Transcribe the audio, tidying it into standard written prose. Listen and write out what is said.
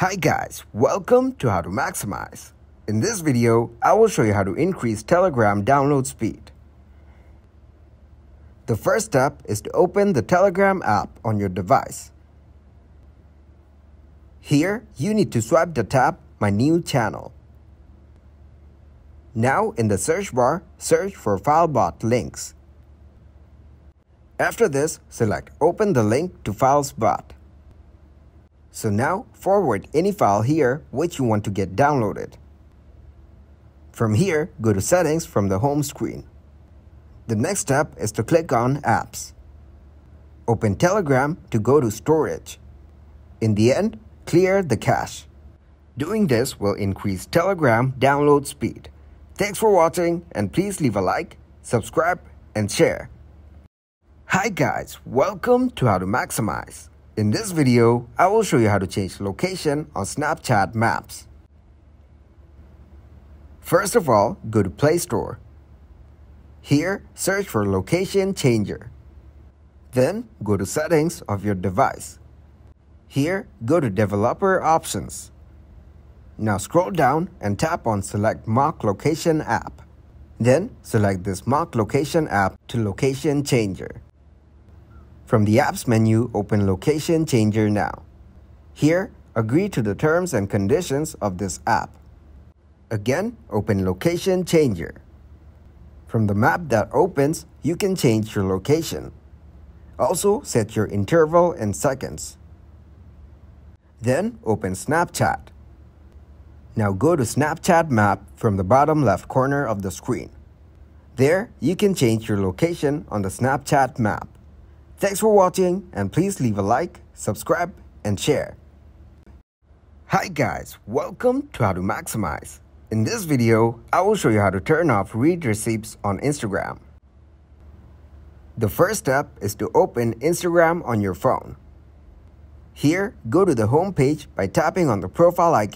Hi guys, welcome to How to Maximize. In this video, I will show you how to increase Telegram download speed. The first step is to open the Telegram app on your device. Here, you need to swipe the tab My New Channel. Now, in the search bar, search for Filebot links. After this, select Open the link to Filesbot. So now, forward any file here which you want to get downloaded. From here, go to Settings from the home screen. The next step is to click on Apps. Open Telegram to go to Storage. In the end, clear the cache. Doing this will increase Telegram download speed. Thanks for watching, and please leave a like, subscribe, and share. Hi guys, welcome to How to Maximize. In this video, I will show you how to change location on Snapchat Maps. First of all, go to Play Store. Here, search for Location Changer. Then, go to Settings of your device. Here, go to Developer Options. Now scroll down and tap on Select Mock Location App. Then, select this Mock Location App to Location Changer. From the Apps menu, open Location Changer now. Here, agree to the terms and conditions of this app. Again, open Location Changer. From the map that opens, you can change your location. Also, set your interval in seconds. Then, open Snapchat. Now go to Snapchat Map from the bottom left corner of the screen. There, you can change your location on the Snapchat Map. Thanks for watching, and please leave a like, subscribe, and share. Hi guys, welcome to How to Maximize. In this video, I will show you how to turn off read receipts on Instagram. The first step is to open Instagram on your phone. Here, go to the home page by tapping on the profile icon